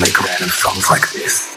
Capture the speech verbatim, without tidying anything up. make random songs like this.